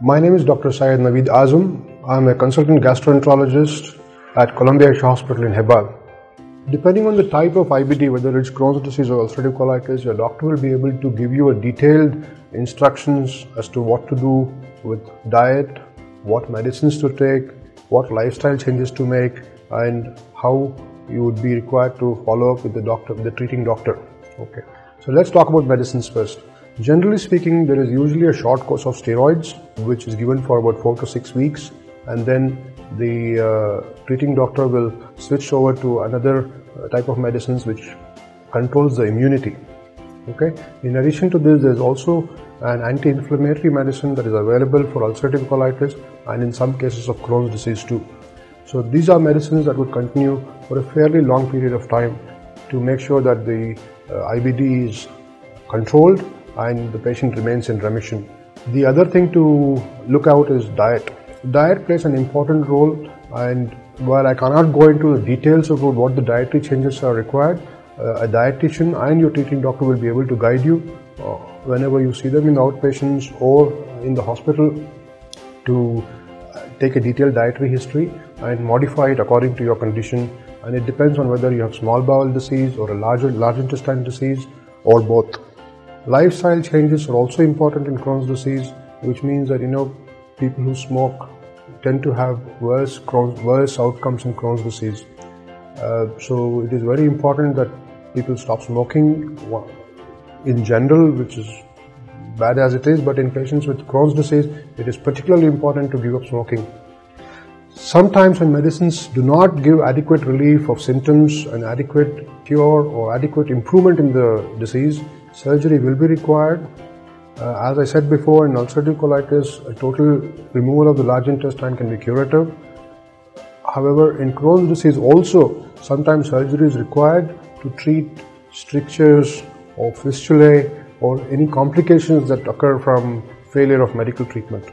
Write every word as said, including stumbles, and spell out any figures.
My name is Doctor Syed Naveed Azam. I am a consultant gastroenterologist at Columbia Asia Hospital in Hyderabad. Depending on the type of I B D, whether it's Crohn's disease or ulcerative colitis, your doctor will be able to give you a detailed instructions as to what to do with diet, what medicines to take, what lifestyle changes to make, and how you would be required to follow up with the doctor, the treating doctor. Okay. So let's talk about medicines first. Generally speaking, there is usually a short course of steroids, which is given for about four to six weeks, and then the uh, treating doctor will switch over to another uh, type of medicines which controls the immunity. Okay. In addition to this, there is also an anti-inflammatory medicine that is available for ulcerative colitis and in some cases of Crohn's disease too. So these are medicines that would continue for a fairly long period of time to make sure that the uh, I B D is controlled and the patient remains in remission. The other thing to look out is diet. Diet plays an important role, and while I cannot go into the details about what the dietary changes are required, uh, a dietitian and your treating doctor will be able to guide you uh, whenever you see them in the outpatients or in the hospital to take a detailed dietary history and modify it according to your condition, and it depends on whether you have small bowel disease or a larger large intestine disease or both. Lifestyle changes are also important in Crohn's disease, which means that, you know, people who smoke tend to have worse Crohn's, worse outcomes in Crohn's disease. Uh, so it is very important that people stop smoking in general, which is bad as it is, but in patients with Crohn's disease, it is particularly important to give up smoking. Sometimes when medicines do not give adequate relief of symptoms and adequate cure or adequate improvement in the disease, surgery will be required. Uh, as I said before, in ulcerative colitis, a total removal of the large intestine can be curative. However, in Crohn's disease also, sometimes surgery is required to treat strictures or fistulae or any complications that occur from failure of medical treatment.